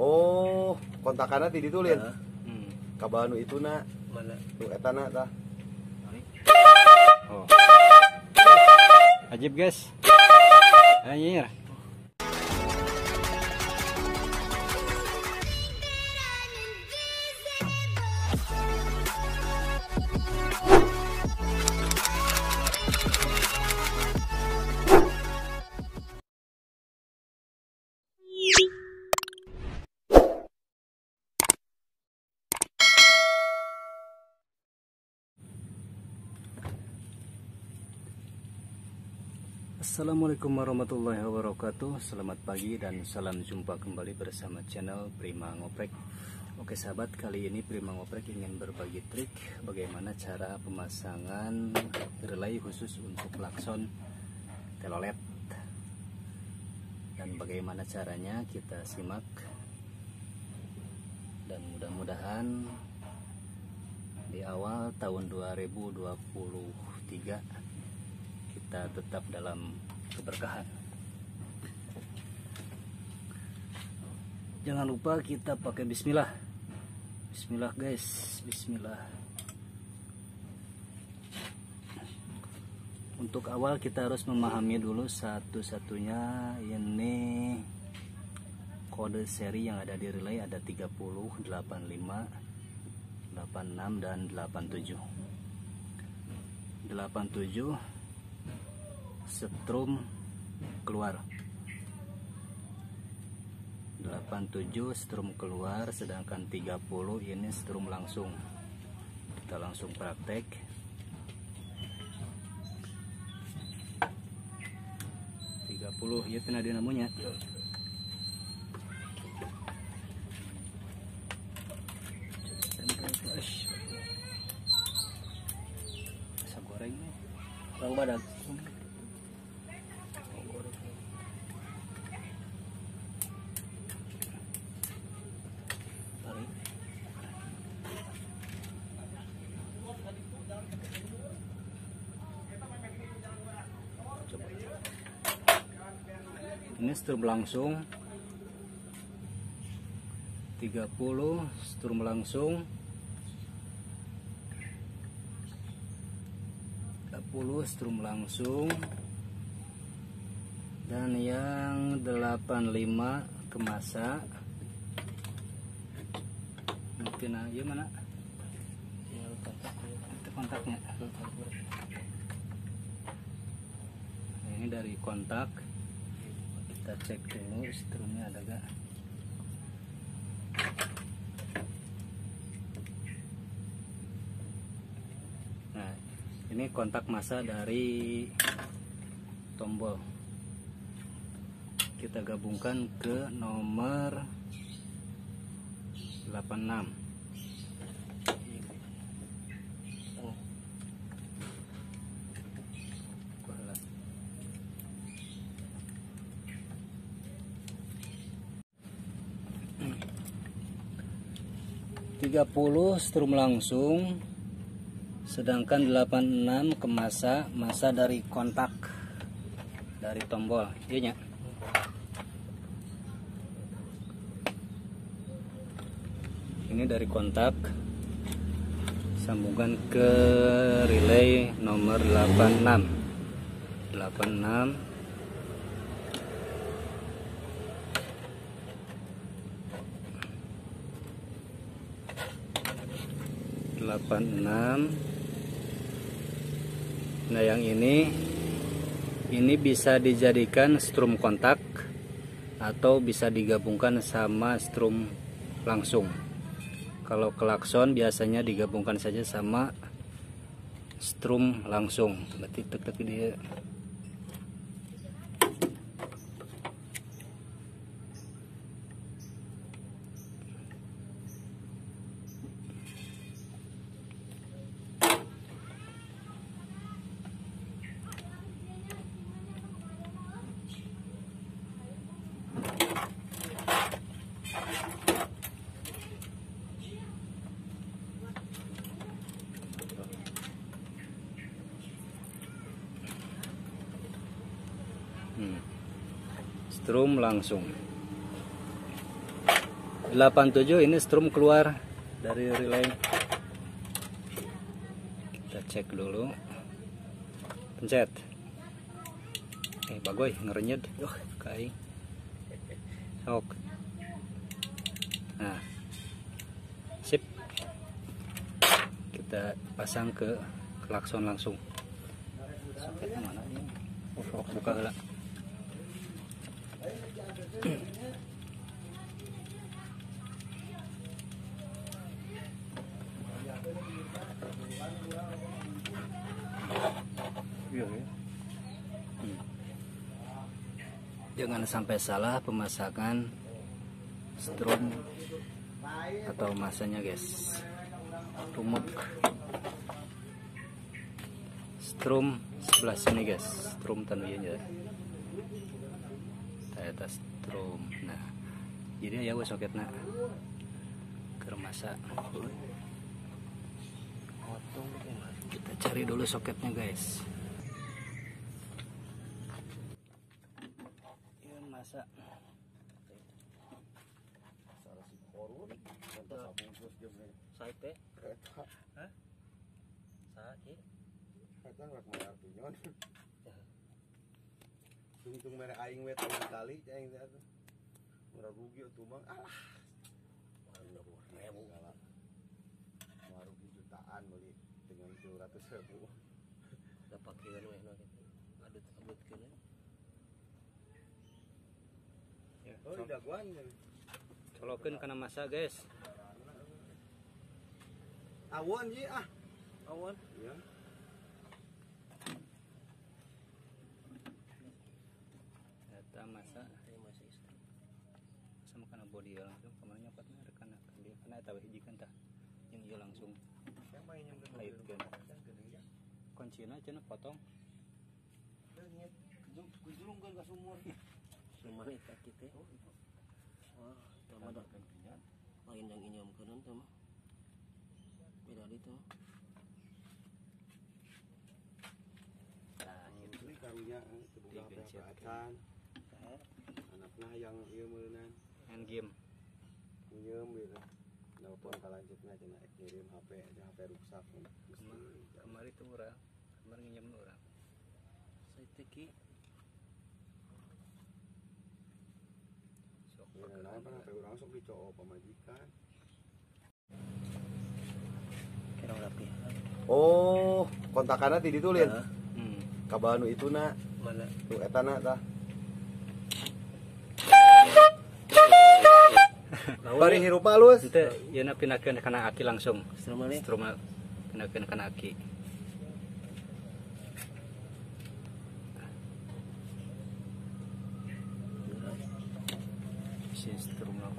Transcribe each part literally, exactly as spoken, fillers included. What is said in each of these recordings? Oh, kontakannya tidak ditulin. Uh, hmm. Kabanu itu nak. Mana? Tuh etana tah. Oh. Ajib guys. Anjir. Assalamualaikum warahmatullahi wabarakatuh. Selamat pagi dan salam jumpa kembali bersama channel Prima Ngoprek. Oke sahabat, kali ini Prima Ngoprek ingin berbagi trik bagaimana cara pemasangan relay khusus untuk klakson telolet. Dan bagaimana caranya kita simak. Dan mudah-mudahan di awal tahun dua ribu dua puluh tiga kita tetap dalam keberkahan. Jangan lupa kita pakai bismillah. Bismillah guys, bismillah. Untuk awal kita harus memahami dulu satu-satunya ini kode seri yang ada di relay ada tiga puluh, delapan puluh lima, delapan puluh enam dan delapan puluh tujuh. delapan puluh tujuh setrum keluar, delapan puluh tujuh setrum keluar, sedangkan tiga puluh ini setrum langsung. Kita langsung praktek. Tiga puluh ya tena dinamonya. Masa goreng orang badan. Ini strum langsung, tiga puluh strum langsung, tiga puluh strum langsung, dan yang delapan puluh lima kemasa mungkin aja mana itu kontaknya. Nah, ini dari kontak kita cek dulu strumnya ada gak. Nah, ini kontak massa dari tombol, kita gabungkan ke nomor delapan puluh enam. tiga puluh strum langsung, sedangkan delapan puluh enam ke massa, massa dari kontak dari tombol. Iya nya. Ini dari kontak sambungan ke relay nomor delapan puluh enam. delapan puluh enam delapan puluh enam. Nah, yang ini ini bisa dijadikan strum kontak atau bisa digabungkan sama strum langsung. Kalau klakson biasanya digabungkan saja sama strum langsung. Berarti tek-tek dia. Strum langsung. delapan tujuh ini strum keluar dari relay. Kita cek dulu. Pencet. Eh bagoy ngerenyet. Duh, kai. Sok. Nah. Sip. Kita pasang ke klakson langsung. Soketnya mana ini? Oh, buka heula. Jangan sampai salah pemasangan strum atau masanya, guys. Rumuk strum sebelah sini, guys. Strum tanwinya. Eta strum. Nah, jadi ya gue soketna keur masa. Kita cari dulu soketnya, guys. Masa jutaan beli dengan tujuh ratus ribu dapat colokin karena masa, guys. Awan sih ah, awan. Ya. Data masa, masa istri. Masa makan body langsung, kemana nyopatnya rekan dia karena eta we hijikan tah. Yang ieu langsung. Kaitkeun. Kuncina cenah potong. Deungit, kujulungkeun ka sumur. Sumur eta kitu. Wah, tamada kan pinjam. Lain yang inyam keuneun teh mah. Beda di teh. Tah, ieu teh karunya dibuka perhatian. Anakna yang ieu meuneunan main game. Ieu meureun. Nelpon kalanjutna cenah kirim H P, H P rusak. Kamari teh urang, kamari nginjem urang. Saite ki langsung dicoba pemajikan. Oh, kontakannya ti ditulin. Heeh. Hmm. Kabel anu ituna. Mana? Tuh etana tah. Bari hirup alus. Teh yeuna pinakeun kana aki langsung. Strumna. Strumna pinakeun kana aki.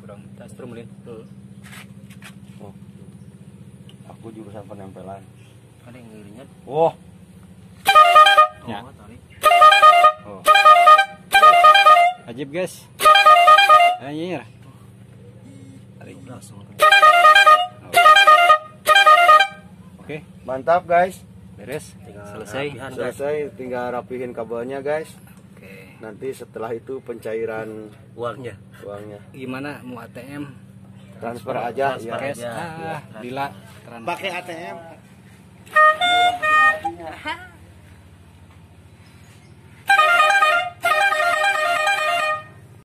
Kurang strum lin. Oh. Aku jurusan penempelan. Ada yang ngirinya. Wah. Ya. Oh. Ajib, guys. Anjir. Tarik langsung. Oke, mantap, guys. Beres, tinggal selesai. Rapihan, selesai, guys. Tinggal rapihin kabelnya, guys. Nanti setelah itu pencairan uangnya. Uangnya. Gimana mau A T M? Transfer, transfer aja, transfer ya. Aja. Ah, ya. Bila transfer. Pakai A T M.